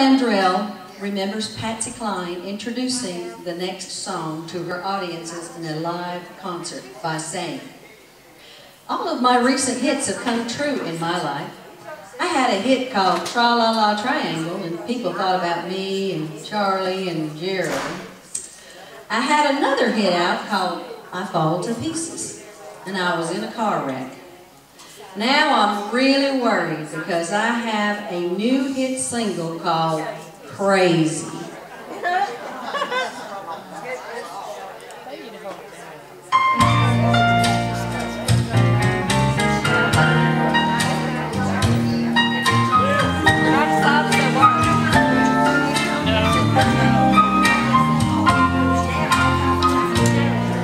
Mandrell remembers Patsy Cline introducing the next song to her audiences in a live concert by saying, "All of my recent hits have come true in my life. I had a hit called Tra La La Triangle, and people thought about me and Charlie and Jerry. I had another hit out called I Fall to Pieces, and I was in a car wreck. Now I'm really worried because I have a new hit single called Crazy."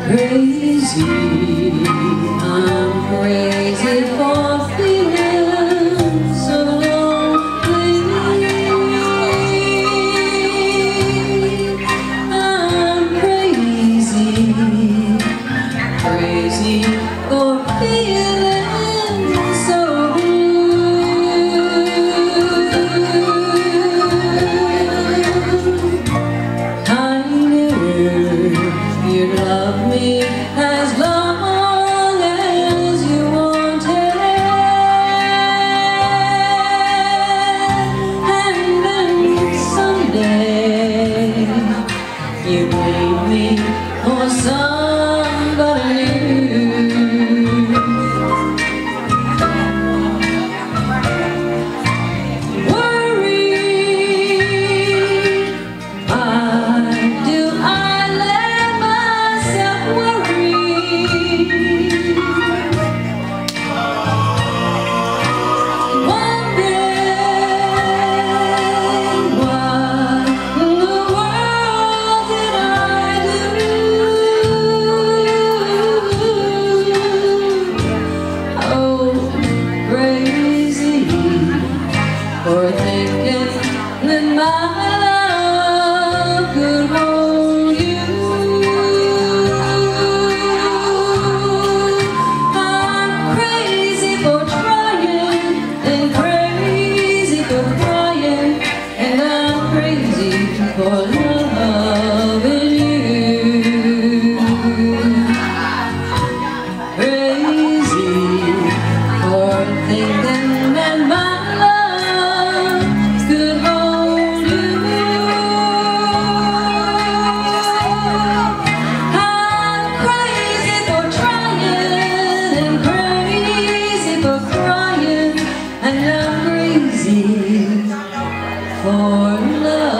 Crazy, I'm crazy for feeling so lonely. I'm crazy, crazy for feeling so blue. I knew you'd love me as long for thinking that my love could hold you. I'm crazy for trying, and crazy for crying, and I'm crazy for loving you. Crazy for thinking that my love could hold you. I'm crazy for trying, and crazy for crying, and I'm crazy for love.